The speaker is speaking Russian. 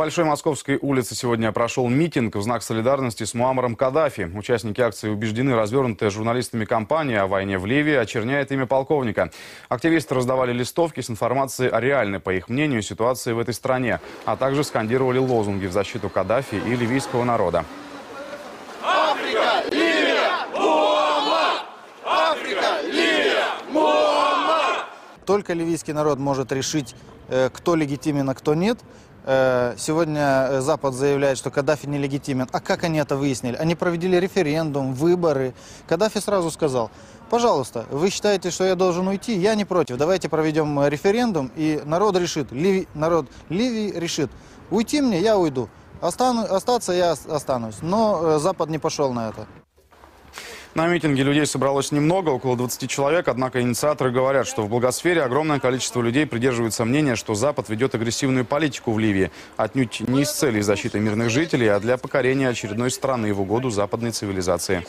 В Большой Московской улице сегодня прошел митинг в знак солидарности с Муаммаром Каддафи. Участники акции убеждены, развернутая журналистами кампания о войне в Ливии очерняет имя полковника. Активисты раздавали листовки с информацией о реальной, по их мнению, ситуации в этой стране, а также скандировали лозунги в защиту Каддафи и ливийского народа. Африка! Ливия! Муаммар! Африка! Ливия! Муаммар! Только ливийский народ может решить, кто легитимен, а кто нет. Сегодня Запад заявляет, что Каддафи нелегитимен. А как они это выяснили? Они провели референдум, выборы. Каддафи сразу сказал: пожалуйста, вы считаете, что я должен уйти? Я не против. Давайте проведем референдум, и народ решит. Народ Ливии решит. Уйти мне, я уйду. Остаться, я останусь. Но Запад не пошел на это. На митинге людей собралось немного, около 20 человек, однако инициаторы говорят, что в благосфере огромное количество людей придерживается мнения, что Запад ведет агрессивную политику в Ливии, отнюдь не из целей защиты мирных жителей, а для покорения очередной страны в угоду западной цивилизации.